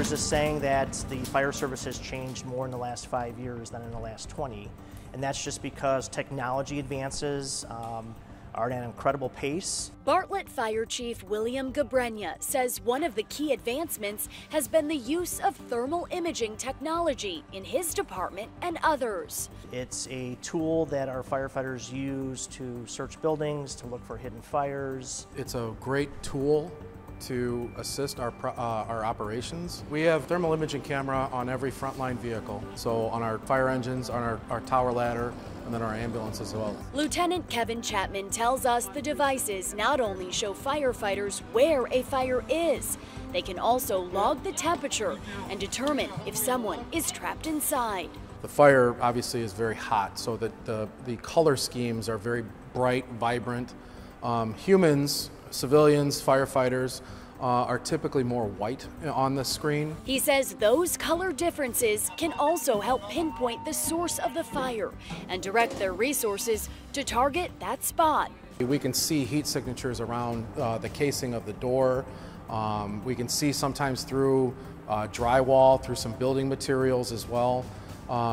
There's this saying that the fire service has changed more in the last 5 years than in the last 20, and that's just because technology advances are at an incredible pace. Bartlett Fire Chief William Gabreña says one of the key advancements has been the use of thermal imaging technology in his department and others. It's a tool that our firefighters use to search buildings, to look for hidden fires. It's a great tool to assist our operations. We have thermal imaging camera on every frontline vehicle, so on our fire engines, on our tower ladder, and then our ambulance as well. Lieutenant Kevin Chapman tells us the devices not only show firefighters where a fire is, they can also log the temperature and determine if someone is trapped inside. The fire obviously is very hot, so that the color schemes are very bright, vibrant. Humans, civilians, firefighters are typically more white on the screen. He says those color differences can also help pinpoint the source of the fire and direct their resources to target that spot. We can see heat signatures around the casing of the door. We can see sometimes through drywall, through some building materials as well.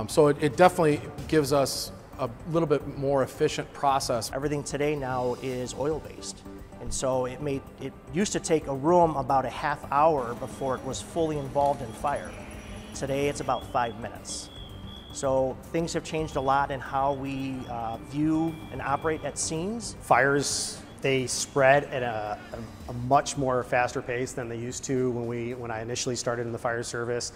So it definitely gives us a little bit more efficient process. Everything today now is oil-based, and so it used to take a room about a half hour before it was fully involved in fire. Today it's about 5 minutes. So things have changed a lot in how we view and operate at scenes. Fires, they spread at a much more faster pace than they used to when I initially started in the fire service,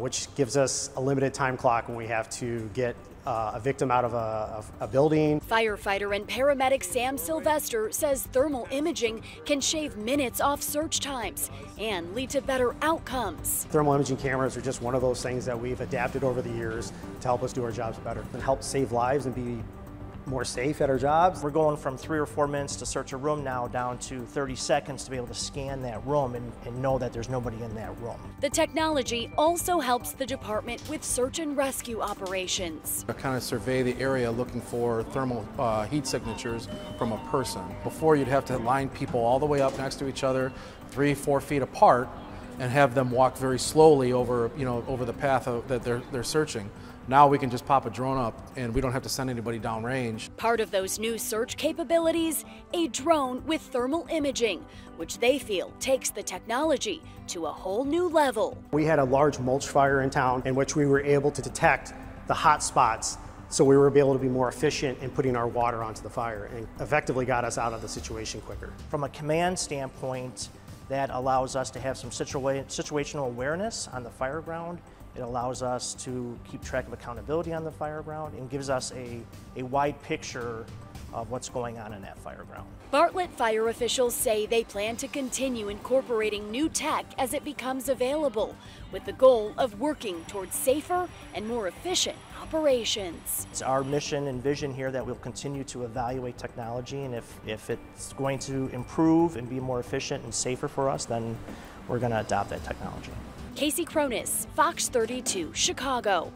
which gives us a limited time clock when we have to get a victim out of a building. Firefighter and paramedic Sam Sylvester says thermal imaging can shave minutes off search times and lead to better outcomes. Thermal imaging cameras are just one of those things that we've adapted over the years to help us do our jobs better and help save lives and be more safe at our jobs. We're going from 3 or 4 minutes to search a room now down to 30 seconds to be able to scan that room and know that there's nobody in that room. The technology also helps the department with search and rescue operations. I kind of survey the area looking for thermal heat signatures from a person. Before, you'd have to line people all the way up next to each other, 3 or 4 feet apart, and have them walk very slowly over, over the path that they're searching. Now we can just pop a drone up and we don't have to send anybody downrange. Part of those new search capabilities, a drone with thermal imaging, which they feel takes the technology to a whole new level. We had a large mulch fire in town in which we were able to detect the hot spots, so we were able to be more efficient in putting our water onto the fire and effectively got us out of the situation quicker. From a command standpoint, that allows us to have some situational awareness on the fire ground. It allows us to keep track of accountability on the fire ground and gives us a wide picture of what's going on in that fire ground. Bartlett fire officials say they plan to continue incorporating new tech as it becomes available, with the goal of working towards safer and more efficient operations. It's our mission and vision here that we'll continue to evaluate technology, and if it's going to improve and be more efficient and safer for us, then we're going to adopt that technology. Kasey Chronis, Fox 32, Chicago.